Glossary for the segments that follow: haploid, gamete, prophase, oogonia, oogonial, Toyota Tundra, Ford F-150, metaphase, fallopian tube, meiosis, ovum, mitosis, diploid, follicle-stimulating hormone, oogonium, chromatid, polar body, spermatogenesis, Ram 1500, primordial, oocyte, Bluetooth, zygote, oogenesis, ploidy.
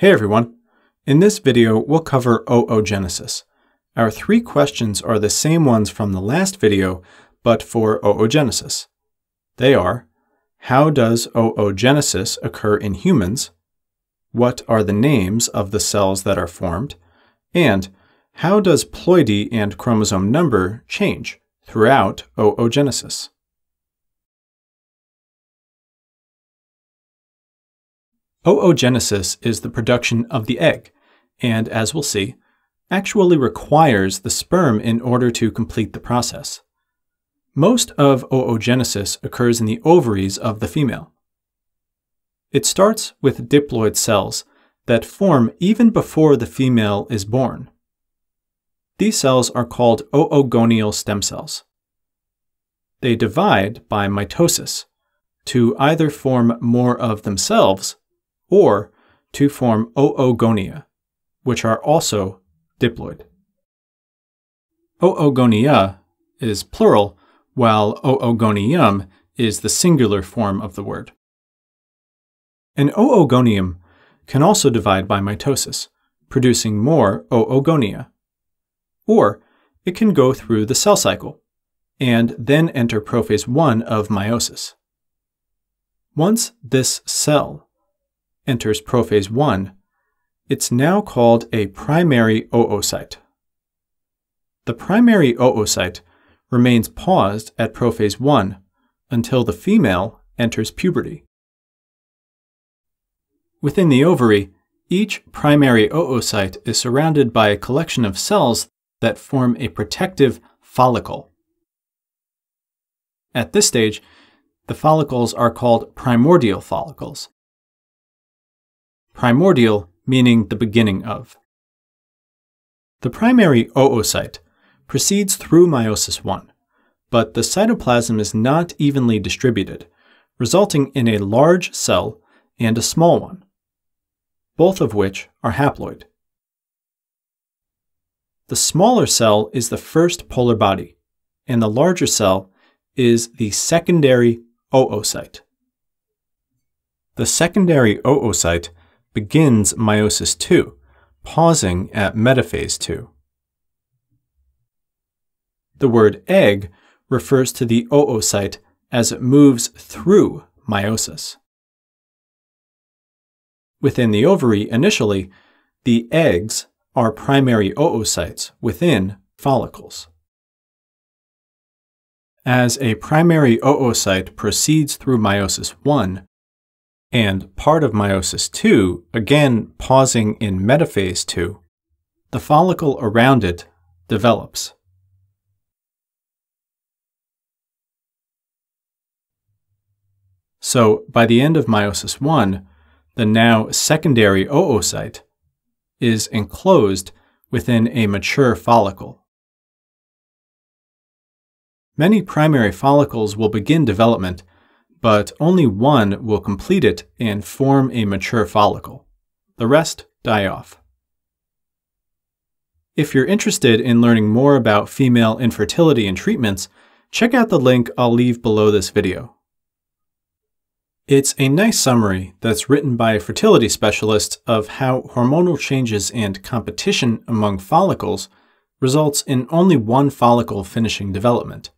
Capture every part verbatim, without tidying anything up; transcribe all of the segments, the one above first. Hey everyone! In this video, we'll cover oogenesis. Our three questions are the same ones from the last video, but for oogenesis. They are, how does oogenesis occur in humans? What are the names of the cells that are formed? And how does ploidy and chromosome number change throughout oogenesis? Oogenesis is the production of the egg, and as we'll see, actually requires the sperm in order to complete the process. Most of oogenesis occurs in the ovaries of the female. It starts with diploid cells that form even before the female is born. These cells are called oogonial stem cells. They divide by mitosis to either form more of themselves or to form oogonia, which are also diploid. Oogonia is plural, while oogonium is the singular form of the word. An oogonium can also divide by mitosis, producing more oogonia. Or it can go through the cell cycle, and then enter prophase one of meiosis. Once this cell enters prophase one, it's now called a primary oocyte. The primary oocyte remains paused at prophase one until the female enters puberty. Within the ovary, each primary oocyte is surrounded by a collection of cells that form a protective follicle. At this stage, the follicles are called primordial follicles. Primordial meaning the beginning of. The primary oocyte proceeds through meiosis one, but the cytoplasm is not evenly distributed, resulting in a large cell and a small one, both of which are haploid. The smaller cell is the first polar body, and the larger cell is the secondary oocyte. The secondary oocyte begins meiosis two, pausing at metaphase two. The word egg refers to the oocyte as it moves through meiosis. Within the ovary initially, the eggs are primary oocytes within follicles. As a primary oocyte proceeds through meiosis one, and part of meiosis two, again pausing in metaphase two, the follicle around it develops. So by the end of meiosis one, the now secondary oocyte is enclosed within a mature follicle. Many primary follicles will begin development, but only one will complete it and form a mature follicle. The rest die off. If you're interested in learning more about female infertility and treatments, check out the link I'll leave below this video. It's a nice summary that's written by a fertility specialist of how hormonal changes and competition among follicles results in only one follicle finishing development.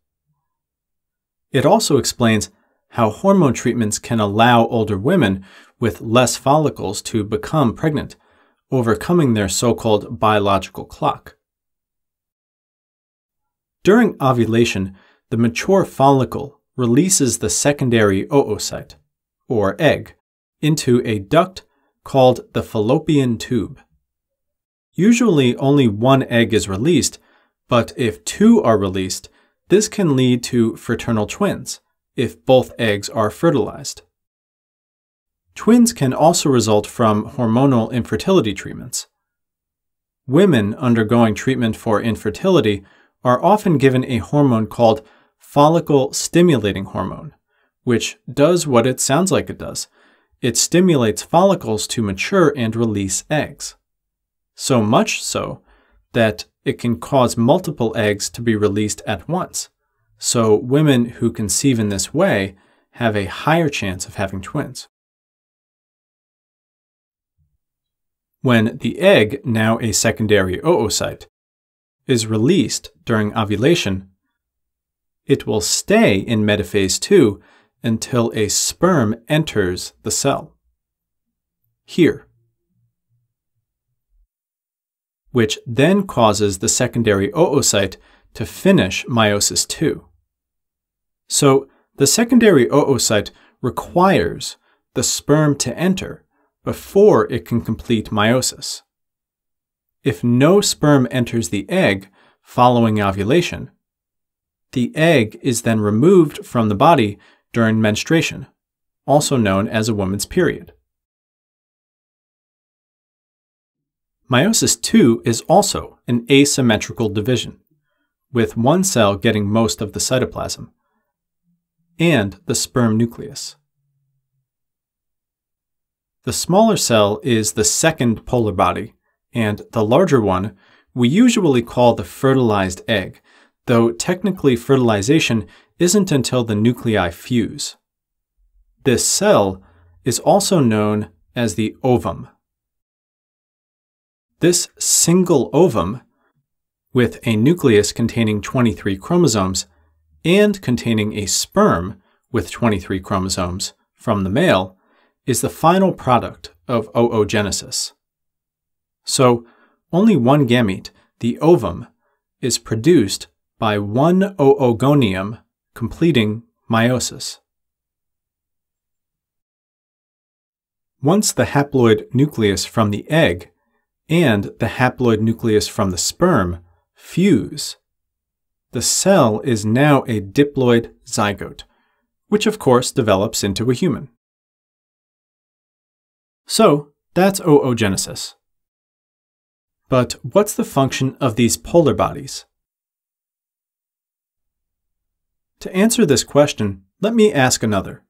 It also explains how hormone treatments can allow older women with less follicles to become pregnant, overcoming their so-called biological clock. During ovulation, the mature follicle releases the secondary oocyte, or egg, into a duct called the fallopian tube. Usually only one egg is released, but if two are released, this can lead to fraternal twins, if both eggs are fertilized. Twins can also result from hormonal infertility treatments. Women undergoing treatment for infertility are often given a hormone called follicle-stimulating hormone, which does what it sounds like it does. It stimulates follicles to mature and release eggs. So much so that it can cause multiple eggs to be released at once. So women who conceive in this way have a higher chance of having twins. when the egg, now a secondary oocyte, is released during ovulation, it will stay in metaphase two until a sperm enters the cell, here, which then causes the secondary oocyte to finish meiosis two. So the secondary oocyte requires the sperm to enter before it can complete meiosis. If no sperm enters the egg following ovulation, the egg is then removed from the body during menstruation, also known as a woman's period. Meiosis two is also an asymmetrical division, with one cell getting most of the cytoplasm and the sperm nucleus. The smaller cell is the second polar body, and the larger one we usually call the fertilized egg, though technically fertilization isn't until the nuclei fuse. This cell is also known as the ovum. This single ovum, with a nucleus containing twenty-three chromosomes and containing a sperm with twenty-three chromosomes from the male, is the final product of oogenesis. So only one gamete, the ovum, is produced by one oogonium completing meiosis. Once the haploid nucleus from the egg and the haploid nucleus from the sperm fuse, the cell is now a diploid zygote, which of course develops into a human. So that's oogenesis. But what's the function of these polar bodies? To answer this question, let me ask another.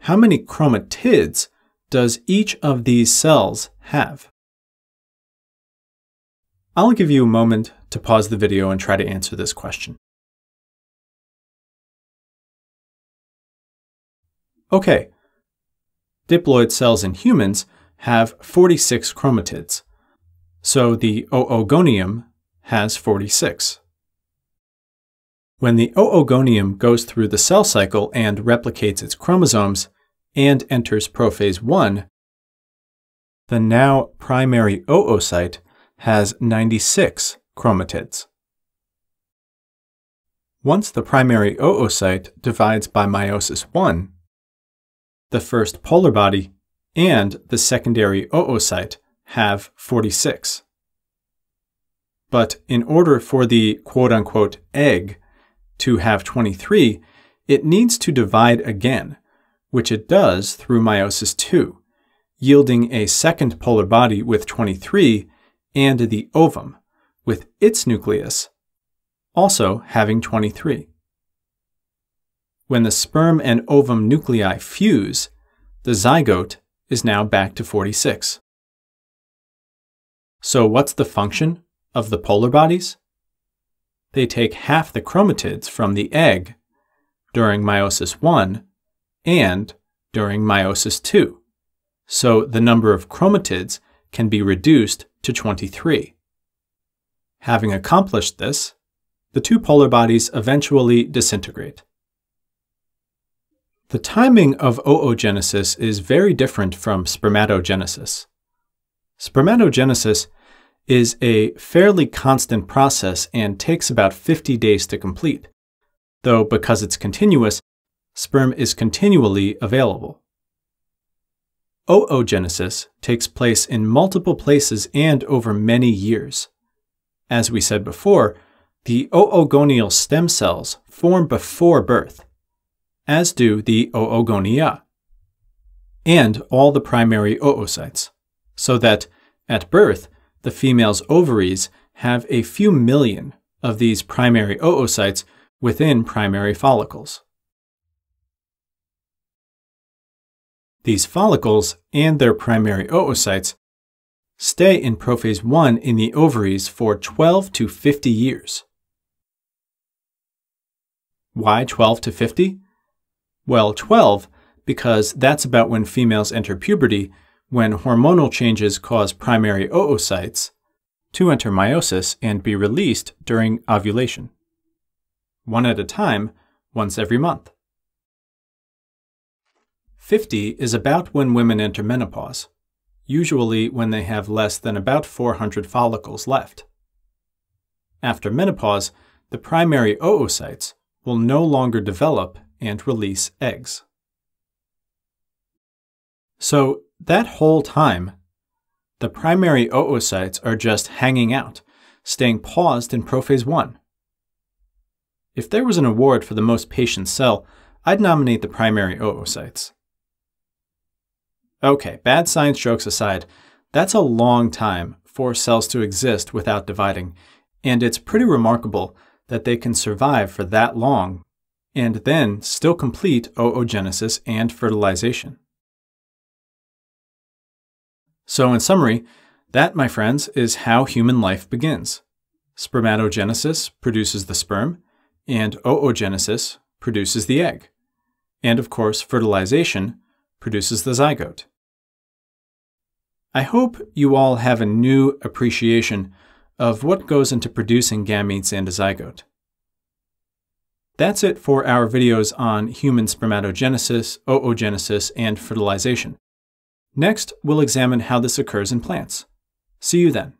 How many chromatids does each of these cells have? I'll give you a moment to pause the video and try to answer this question. Okay, diploid cells in humans have forty-six chromatids, so the oogonium has forty-six. When the oogonium goes through the cell cycle and replicates its chromosomes and enters prophase one, the now primary oocyte has ninety-six chromatids. Once the primary oocyte divides by meiosis one, the first polar body and the secondary oocyte have forty-six. But in order for the quote-unquote egg to have twenty-three, it needs to divide again, which it does through meiosis two, yielding a second polar body with twenty-three and the ovum, with its nucleus, also having twenty-three. When the sperm and ovum nuclei fuse, the zygote is now back to forty-six. So what's the function of the polar bodies? They take half the chromatids from the egg during meiosis one and during meiosis two, so the number of chromatids can be reduced to twenty-three. Having accomplished this, the two polar bodies eventually disintegrate. The timing of oogenesis is very different from spermatogenesis. Spermatogenesis is a fairly constant process and takes about fifty days to complete, though because it's continuous, sperm is continually available. Oogenesis takes place in multiple places and over many years. As we said before, the oogonial stem cells form before birth, as do the oogonia and all the primary oocytes, so that at birth, the female's ovaries have a few million of these primary oocytes within primary follicles. These follicles and their primary oocytes stay in prophase one in the ovaries for twelve to fifty years. Why twelve to fifty? Well, twelve because that's about when females enter puberty, when hormonal changes cause primary oocytes to enter meiosis and be released during ovulation, one at a time, once every month. fifty is about when women enter menopause, usually when they have less than about four hundred follicles left. After menopause, the primary oocytes will no longer develop and release eggs. So that whole time, the primary oocytes are just hanging out, staying paused in prophase one. If there was an award for the most patient cell, I'd nominate the primary oocytes. Okay, bad science jokes aside, that's a long time for cells to exist without dividing, and it's pretty remarkable that they can survive for that long and then still complete oogenesis and fertilization. So in summary, that, my friends, is how human life begins. Spermatogenesis produces the sperm, and oogenesis produces the egg. And of course, fertilization produces the zygote. I hope you all have a new appreciation of what goes into producing gametes and a zygote. That's it for our videos on human spermatogenesis, oogenesis, and fertilization. Next, we'll examine how this occurs in plants. See you then.